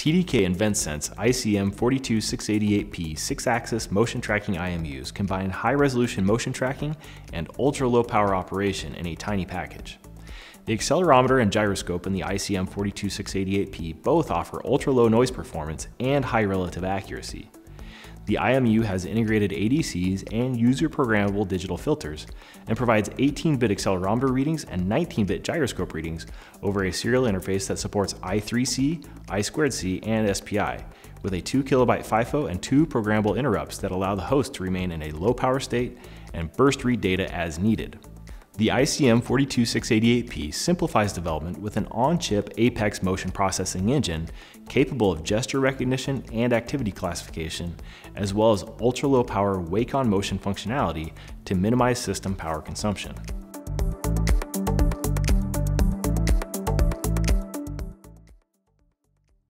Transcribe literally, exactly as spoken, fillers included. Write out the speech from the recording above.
T D K InvenSense I C M four two six eight eight P six-axis motion tracking I M Us combine high-resolution motion tracking and ultra-low power operation in a tiny package. The accelerometer and gyroscope in the I C M four two six eight eight P both offer ultra-low noise performance and high relative accuracy. The I M U has integrated A D Cs and user-programmable digital filters and provides eighteen bit accelerometer readings and nineteen bit gyroscope readings over a serial interface that supports I three C, I two C, and S P I, with a two kilobyte FIFO and two programmable interrupts that allow the host to remain in a low power state and burst read data as needed. The I C M four two six eight eight P simplifies development with an on-chip Apex motion processing engine capable of gesture recognition and activity classification, as well as ultra-low power wake-on motion functionality to minimize system power consumption.